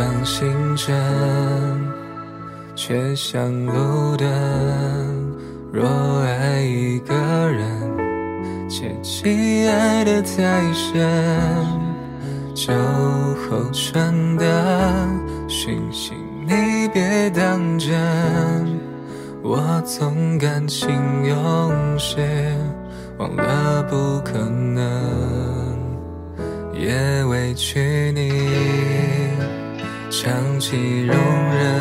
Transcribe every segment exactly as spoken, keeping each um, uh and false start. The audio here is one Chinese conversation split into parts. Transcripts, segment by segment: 当星辰，却像路灯。若爱一个人，切记爱得太深。酒后传的讯息，你别当真。我总感情用事，忘了不可能，也委屈你长期容忍。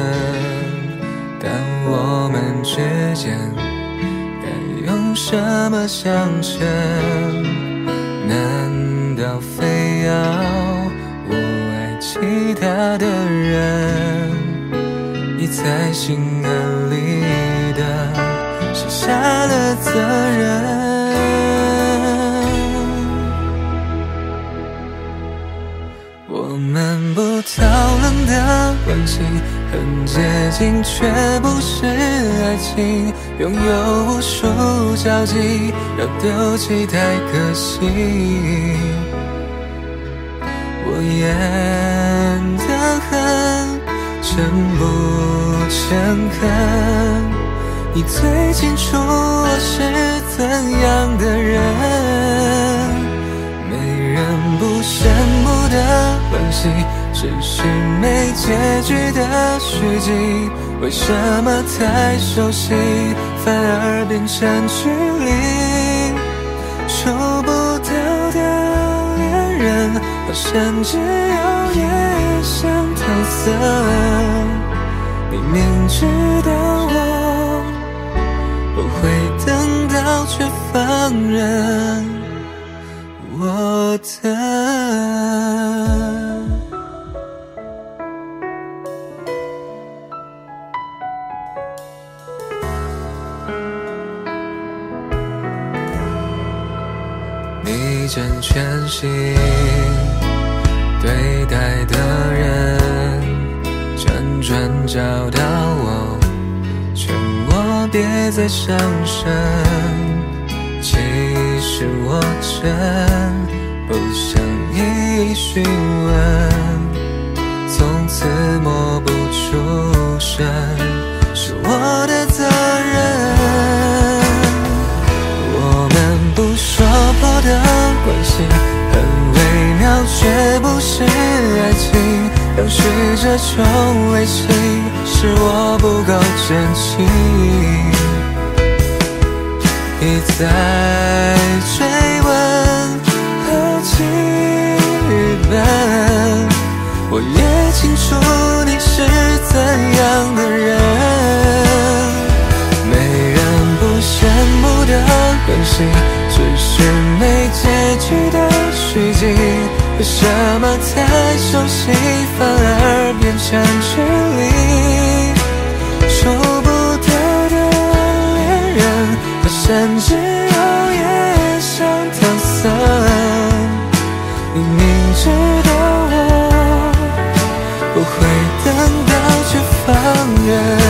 但我们之间该用什么相称？难道非要我爱其他的人，你才心安理得卸下了责任？我们不讨论的关系很接近，却不是爱情，拥有无数交集，要丢弃太可惜。我演得很诚不诚恳，你最清楚我是怎样的人。没人不羡慕的关系，只是没结局的续集，为什么太熟悉反而变成距离？抽不到的恋人，好像只有夜想搪塞。明明知道我不会等到，却放任我的。真全心对待的人，辗转找到我，劝我别再伤神。其实我真不想一一询问，从此默不出声，是我的责任。我们不说破的关系很微妙，却不是爱情，让试着重维系，是我不够珍惜。一再追问何其愚笨，我也清楚你是怎样的人。没人不羡慕的关系，只是没结局的续集，为什么太熟悉反而变成距离？收不到的恋人，好像只有夜想搪塞。你明知道我不会等到，却放任。